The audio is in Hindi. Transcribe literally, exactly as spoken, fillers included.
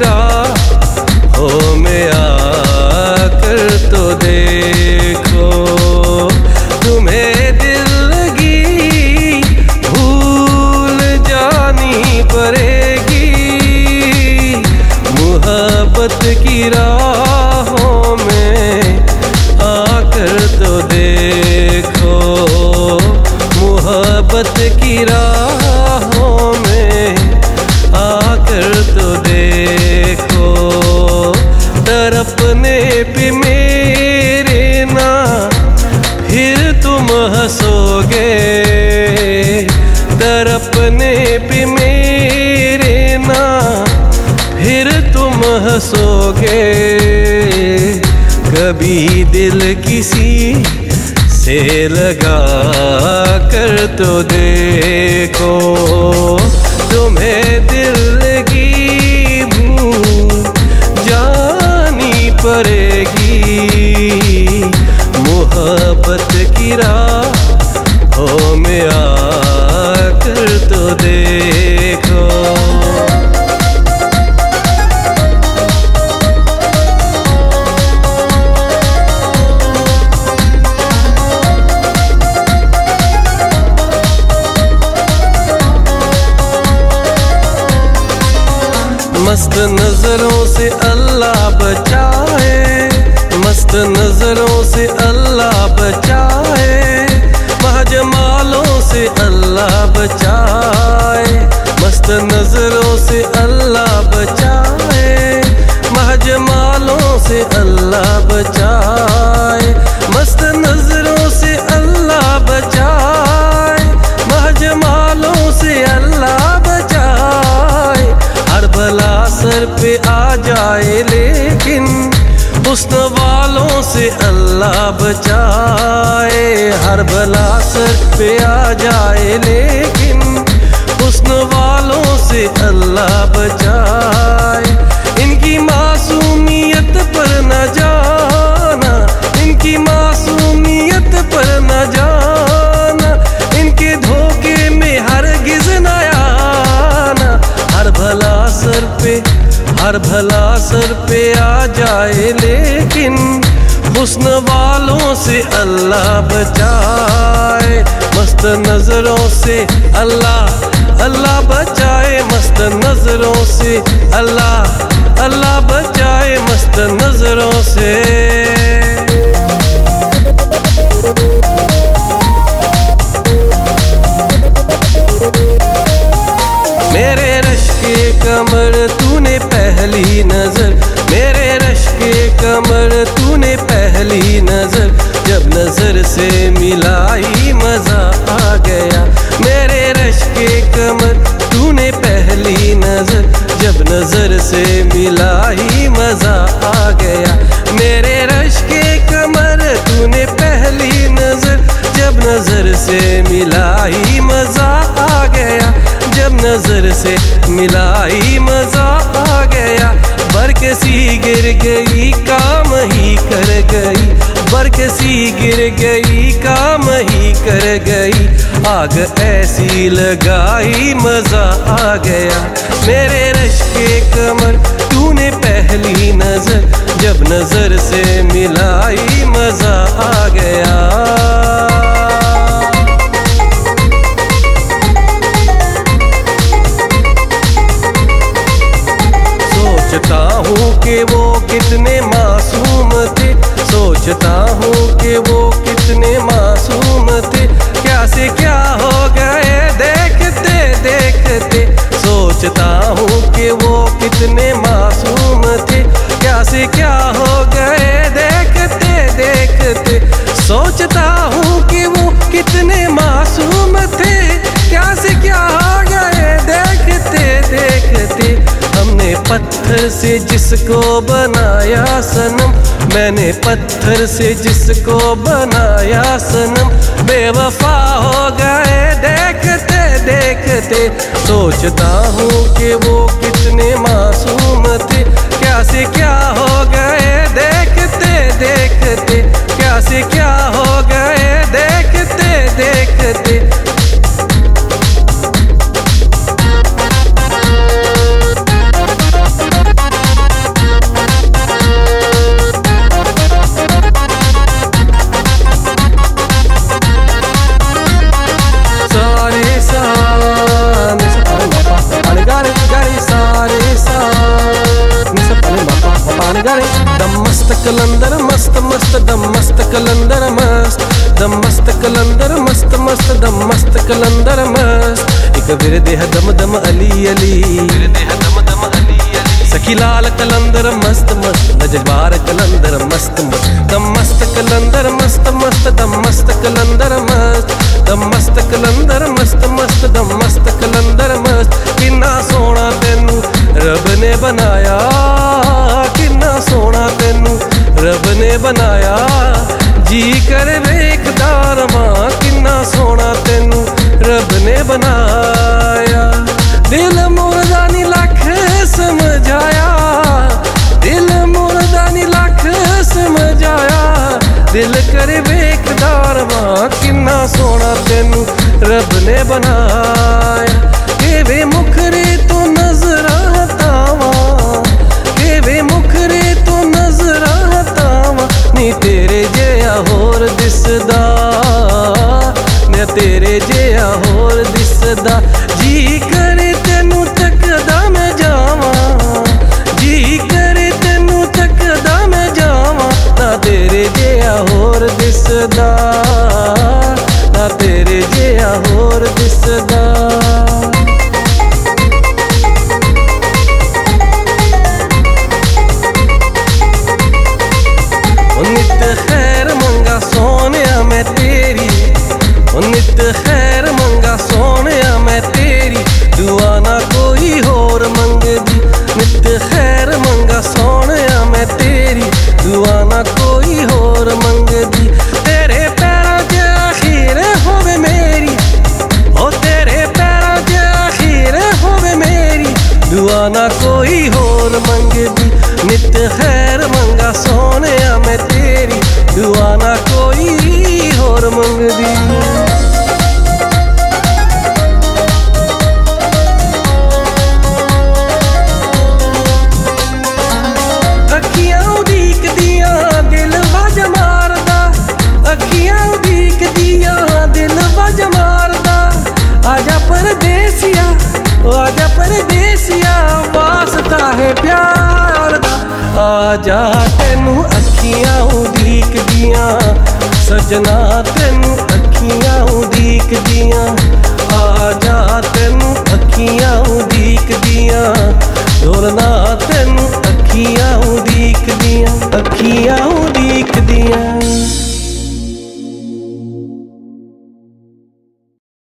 मेरा हो में आकर तो देखो तुम्हें दिलगी भूल जानी पड़ेगी। मुहब्बत की राहों में आकर तो देखो मुहब्बत की राहों में आकर तो देखो तरपने पे मेरे ना फिर तुम हंसोगे। तरपने पे मेरे ना फिर तुम हंसोगे। कभी दिल किसी से लगा कर तो देखो तुम्हें दिलगी भूल जानी पड़ेगी। मोहब्बत की राहों में आकर तो देखो। मस्त नजरों से अल्लाह बचाए, मस्त नजरों से अल्लाह बचाए, महजमालों से अल्लाह बचाए। मस्त नजरों से अल्लाह बचाए, महजमालों से अल्लाह बचाए। मस्त नजरों से अल्लाह बचाए, महजमालों से अल्लाह बचाए। हर भला सर पे आ जाए लेकिन हुस्न वालों से अल्लाह बचाए। हर भला सर पे आ जाए लेकिन हुस्न वालों से अल्लाह बचाए। इनकी मासूमियत पर न जाना, इनकी मासूमियत पर न जाना, इनके धोखे में हरगिज़ न आना। हर भला सर पे, हर भला सर पे आ जाए लेकिन हुस्न वालों से अल्लाह बचाए। मस्त नजरों से अल्लाह अल्लाह बचाए, मस्त नजरों से अल्लाह अल्लाह बचाए, मस्त नजरों से। मेरे रश्के कमर तूने पहली नजर, मेरे रश्के कमर तूने पहली नजर, जब नजर से मिलाई मजा आ गया। मेरे रश्के कमर तूने पहली नजर, जब नजर से मिलाई मजा आ गया। मेरे रश्के कमर तूने पहली नजर, जब नजर से मिलाई मजा आ गया। जब नजर से मिलाई मजा आ गया। बरकसी गिर गई काम ही कर गई, बरकसी गिर गई काम ही कर गई। आग ऐसी लगाई मजा आ गया। मेरे रश्के कमर तूने पहली नजर, जब नजर से मिलाई मजा आ गया। सोचता हूँ कि वो कितने मासूम थे, सोचता हूँ कि वो कितने मासूम थे, क्या से क्या हो गए देखते देखते। सोचता हूँ कि वो कितने मासूम थे, क्या से क्या हो गए देखते देखते। सोचता हूँ कि वो कितने मासूम थे, क्या से क्या हो गए देखते देखते। मैंने पत्थर से जिसको बनाया सनम, मैंने पत्थर से जिसको बनाया सनम, बेवफा हो गए देखते देखते। सोचता हूँ कि वो कितने मासूम थे, क्या से क्या हो गए देखते देखते, क्या से क्या हो गए देखते देखते। कलंदर दम मस्त कलंदर मस्त मस्त दम मस्त कलंदर मस्त दम मस्त कलंदर मस्त मस्त दम मस्त कलंदर मस्त एक बिरदे है दम दम अली अली बिरदे है दम दम अली सखी लाल कलंदर मस्त मस्त नजबार कलंदर मस्त मस्त दम मस्त कलंदर मस्त मस्त दम मस्त कलंदर मस्त दम मस्त कलंदर मस्त मस्त दम मस्त कलंदर मस्त किन्ना सोना तेनू रब ने बनाया किन्ना सोना तेनू रब ने बनाया जी करे वेखदार मां किन्ना सोना तेनू रब ने बनाया दिल मुर्दा नी लख समझाया दिल मुर्दा नी लख समझाया दिल करे वेखदार मां किन्ना सोना तेनू रब ने बनाया केवे मुखरे तो नजर हटावा केवे मुखरे तो नजर हटावा नी तेरे जेहा होर दिसदा न तेरे जेहा होर दिसदा जी करे तेनू तकदा मैं जावा जी करे तेनू तकदा मैं जावा ना तेरे जेहा होर दिसदा ना तेरे जेहा होर दिसदा नित खैर मंगा सोनिया मैं तेरी दुआ ना कोई होर मंगदी नित खैर मंगा सोनिया मैं तेरी दुआ ना कोई होर मंगदी तेरे पैरों च आखिर होवे मेरी ओ तेरे पैरों च आखिर होवे मेरी दुआ ना कोई होर मंगदी नित खैर मंगा सोनिया मैं तेरी दुआ ना कोई होर मंगदी परदेसिया आजा परदेसिया वास्ता है प्यार दा आजा तेनू अखियां उदीक दिया सजना तेनू अखियां उदीक दिया आजा तेनू अखियां उदीक